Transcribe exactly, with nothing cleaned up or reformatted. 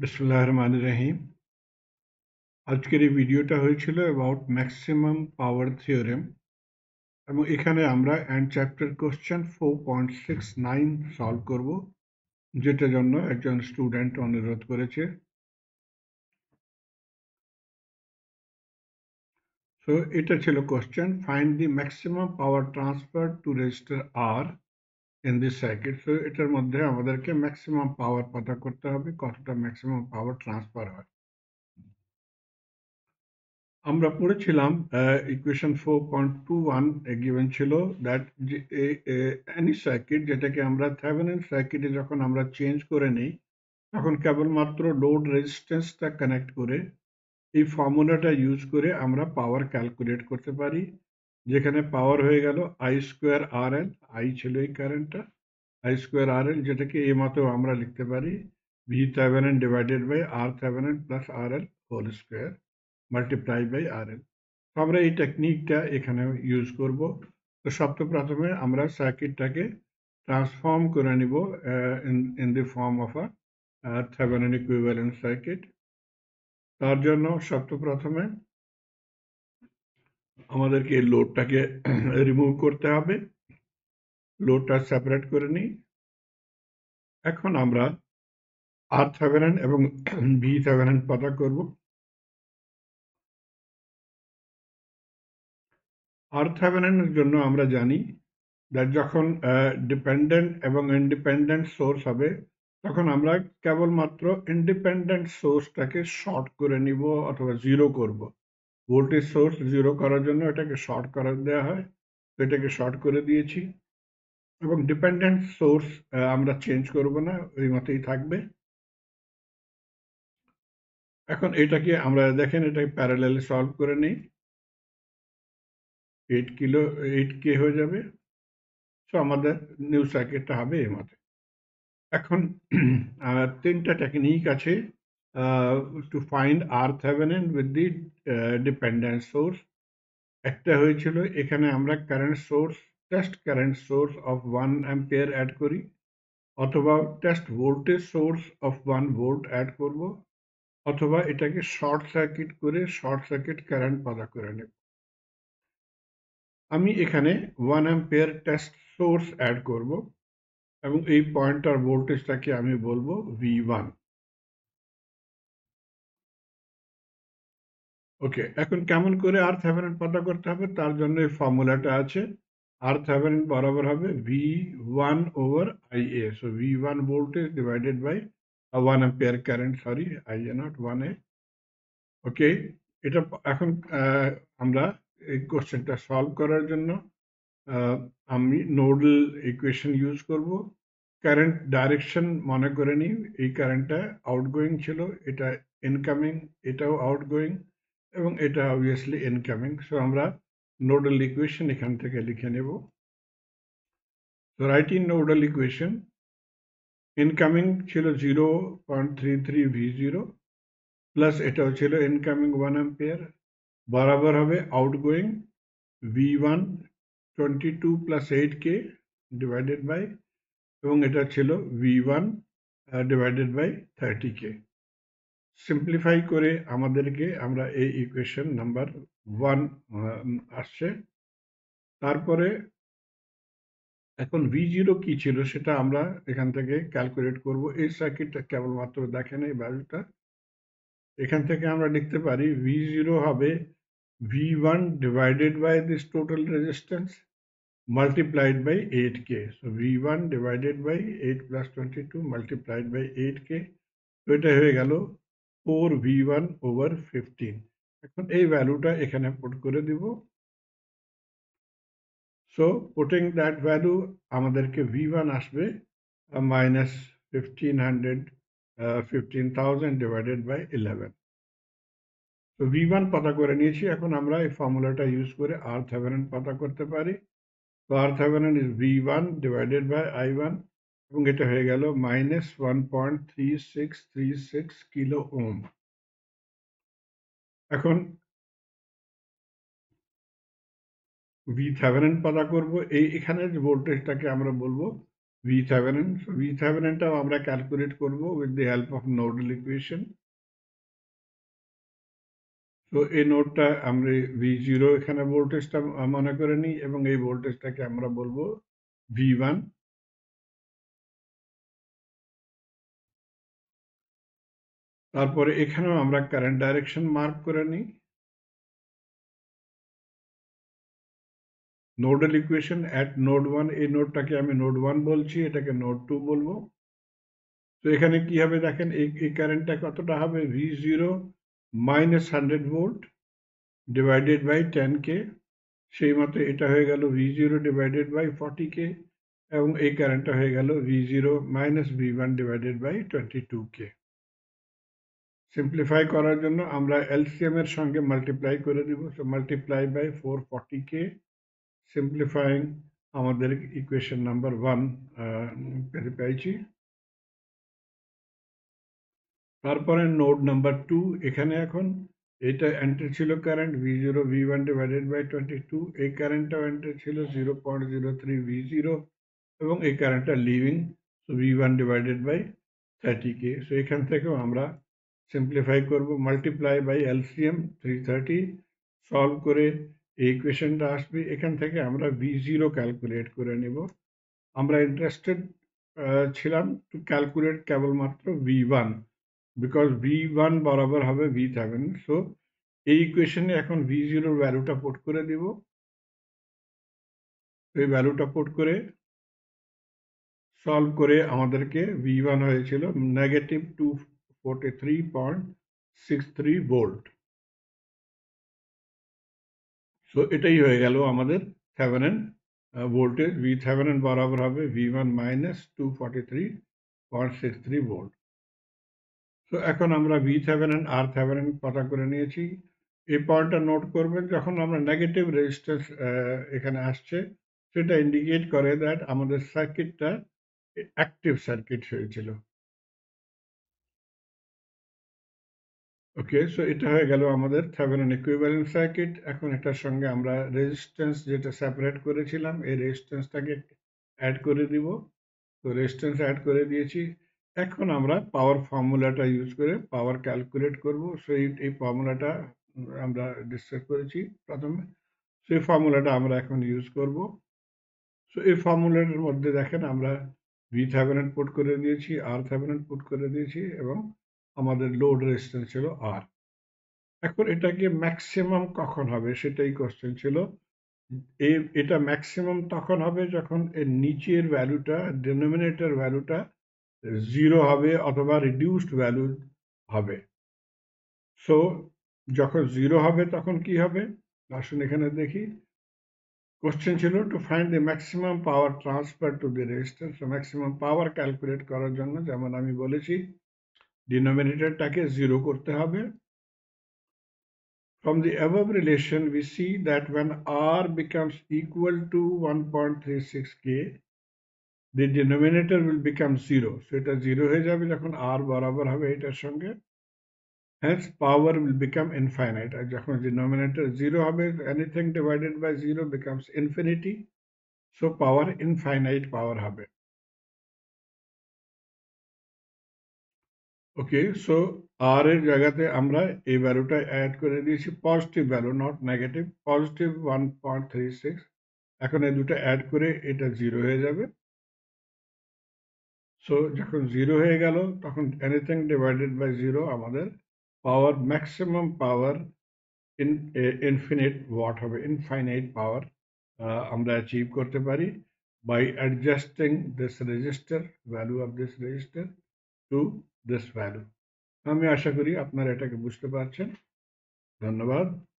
बिस्मिल्लाहिर्रहमानिर्रहीम आज के वीडियो टा হয়েছিল about maximum power theorem এবং এখানে আমরা end chapter question four point six nine solve করব যেটা জন্য একজন স্টুডেন্ট অনুরোধ করেছে সো এটা ছিল question find the maximum power transfer to register আর in this circuit so এটার মধ্যে আমাদেরকে maximum power পতা করতে হবে কতটা maximum power transfer হয় আমরা পড়েছিলাম equation four point two one এ given ছিল that any circuit যেটাকে আমরা Thevenin circuit এ যখন আমরা চেঞ্জ করে নেই তখন কেবলমাত্র load resistance টা কানেক্ট করে এই ফর্মুলাটা ইউজ করে আমরা পাওয়ার ক্যালকুলেট করতে পারি যেখানে পাওয়ার হয়ে গেল I square R L I ছিল এই কারেন্টটা I square R L যেটাকে এই মত আমরা লিখতে পারি V Thevenin divided by R Thevenin plus R L whole square multiplied by R L আমরা এই টেকনিকটা এখানে ইউজ করব তো সর্বপ্রথমে আমরা সার্কিটটাকে ট্রান্সফর্ম করে নিব in in the form of a Thevenin equivalent circuit তার জন্য সর্বপ্রথমে আমাদেরকে লোডটাকে রিমুভ করতে হবে লোডটা সেপারেট করে নি এখন আমরা R Thevenin এবং V Thevenin পতা করব R Thevenin এর জন্য আমরা জানি that যখন ডিপেন্ডেন্ট এবং ইনডিপেন্ডেন্ট সোর্স হবে তখন আমরা কেবলমাত্র ইনডিপেন্ডেন্ট সোর্সটাকে শর্ট করে নিব অথবা জিরো করব voltage source zero করার জন্য এটাকে শর্ট করে দেয়া হয় তো এটাকে শর্ট করে দিয়েছি এবং ডিপেন্ডেন্ট সোর্স আমরা চেঞ্জ করব না ওই মতই থাকবে এখন এটাকে আমরা দেখেন এটাকে প্যারালালি সলভ করে নেই eight k হয়ে যাবে সো আমাদের নিউ সার্কিটটা হবে এই মত এখন তিনটা টেকনিক আছে Uh, to find R Thevenin with the uh, dependent source. একটা হয়েছিল এখানে আমরা current source test current source of one ampere add করি অথবা test voltage source of one volt add করব অথবা এটাকে short circuit করে short circuit current পতা করে নেব আমি এখানে one ampere test source add করব এবং এই পয়েন্টার ভোল্টেজটাকে আমি বলবো V one ওকে এখন কেমন করে R Thevenin পতা করতে হবে তার জন্য এই ফর্মুলাটা আছে R Thevenin বরাবর হবে V one over I A so V one voltage divided by one ampere current sorry I A not one A ওকে এটা এখন আমরা এই কোশ্চেনটা সলভ করার জন্য আমি নোডাল ইকুয়েশন ইউজ করব কারেন্ট ডাইরেকশন মনে করে নি এই কারেন্টটা আউটগোইং ছিল এটা ইনকামিং এটাও আউটগোইং এবং এটা obviously incoming so আমরা nodal equation এখান থেকে লিখে নেব so writing nodal equation incoming ছিল zero point three three V zero plus এটাও ছিল incoming one ampere বরাবর হবে outgoing V one twenty-two plus eight k divided by এবং এটা ছিল V one uh, divided by thirty k simplify করে আমাদেরকে আমরা এই ইকুয়েশন নাম্বার one আসছে তারপরে এখন V zero কি ছিল সেটা আমরা এখান থেকে ক্যালকুলেট করব এই সার্কিটটা কেবলমাত্র দেখেন এই ভ্যালুটা এখান থেকে আমরা লিখতে পারি V zero হবে V one divided by this total resistance multiplied by eight k so V one divided by eight plus twenty-two multiplied by eight k তো এটা হয়ে গেল four V one over fifteen এখন এই ভ্যালুটা এখানে পুট করে দিব সো পুটিং দ্যাট ভ্যালু আমাদেরকে V one আসবে minus fifteen hundred fifteen thousand divided by eleven তো V one পতা করে নিয়েছি এখন আমরা এই ফর্মুলাটা ইউজ করে R Thevenin পতা করতে পারি তো R Thevenin is V one divided by I one এবং এটা হয়ে গেল minus one point three six three six kilo ohm এখন V Thevenin পতা করব এই এখানে যে ভোল্টেজটাকে আমরা বলবো V seven, so V seven টা আমরা ক্যালকুলেট করব with the help of nodal equation. So এই নোডটা আমরা V zero এখানে ভোল্টেজটা মনে করে নি এবং এই ভোল্টেজটাকে আমরা বলবো V one. তারপরে এখানেও আমরা কারেন্ট ডাইরেকশন মার্ক করে নি nodal equation at node one a node ta ke ami node one bolchi etake node two bolbo so ekhane ki hobe dekhen ei current ta koto ta hobe v zero minus one hundred volt divided by ten K sei mato eta hoye gelo v zero divided by forty K ebong ei current ta hoye gelo v zero minus v one divided by twenty-two K simplify korar jonno amra L C M er shonge multiply kore debo so multiply by four hundred forty K simplifying আমাদের equation number one পেতে পাইছি তারপরে node number two এখানে এখন এটা enter ছিল current v zero v one divided by twenty-two এই কারেন্টটা এন্টার ছিল zero point zero three v zero এবং এই কারেন্টটা leaving so v one divided by thirty K so এখান থেকেও আমরা simplify করব multiply by L C M three hundred thirty solve করে equation টা আসবে এখান থেকে আমরা v zero ক্যালকুলেট করে নেব আমরা ইন্টারেস্টেড ছিলাম টু ক্যালকুলেট কেবল মাত্র v one because v one বরাবর হবে v seven সো এই ইকুয়েশনে এখন v zero এর ভ্যালুটা পুট করে দেব এই ভ্যালুটা পুট করে সলভ করে আমাদেরকে v one হয়েছিল negative two forty-three point six three volt So এটাই হয়ে গেল আমাদের থেভেনিন ভোল্টেজ V seven বরাবর হবে V one minus two forty-three point six three volt so এখন আমরা V seven আর থেভেনিন পতা করে নিয়েছি এই পয়েন্টটা নোট করবেন যখন আমরা নেগেটিভ রেজিস্ট্যান্স এখানে আসছে সেটা ইন্ডিকেট করে দ্যাট আমাদের সার্কিটটা অ্যাকটিভ সার্কিট হয়েছিল Okay, so it হয়ে গেল আমাদের থেভেনিন ইকুইভ্যালেন্ট সার্কিট এখন এটার সঙ্গে আমরা রেজিস্ট্যান্স যেটা সেপারেট করেছিলাম এই রেজিস্ট্যান্সটাকে অ্যাড করে দিব তো রেজিস্ট্যান্স অ্যাড করে দিয়েছি এখন আমরা পাওয়ার ফর্মুলাটা ইউজ করে পাওয়ার ক্যালকুলেট করব সো এই ফর্মুলাটা আমরা ডিসকাস করেছি প্রথমে সেই ফর্মুলাটা আমরা এখন ইউজ করব সো এই ফর্মুলার মধ্যে দেখেন আমরা V seven পুট করে দিয়েছি R seven পুট করে দিয়েছি এবং আমাদের লোড রেজিস্ট্যান্স ছিল আর এখন এটাকে ম্যাক্সিমাম কখন হবে সেটাই কোশ্চেন ছিল এই এটা ম্যাক্সিমাম তখন হবে যখন এর নিচের ভ্যালুটা ডিনোমিনেটর ভ্যালুটা জিরো হবে অথবা রিডিউসড ভ্যালু হবে সো যখন জিরো হবে তখন কি হবে আসুন এখানে দেখি কোশ্চেন ছিল to find the maximum power transfer to the resistance maximum power calculate করার জন্য যেমন আমি বলেছি Denominator take zero korte hobe. From the above relation, we see that when R becomes equal to one point three six K, the denominator will become zero. So it is zero hoye jabe jokhon R barabar hobe etar shonge. Hence, power will become infinite. As jokhon denominator zero hobe, anything divided by zero becomes infinity. So power infinite power hobe. Okay, so R er jagate amra ei value ta add kore diyechi positive value not negative positive one point three six ekhon ei duta add kore eta zero hoye jabe so jokhon zero hoye gelo tokhon anything divided by zero amader power maximum power in a infinite watt hobe infinite power amra achieve korte pari by adjusting this resistor value of this resistor to this value. আমি আশা করি আপনারা এটাকে বুঝতে পারছেন ধন্যবাদ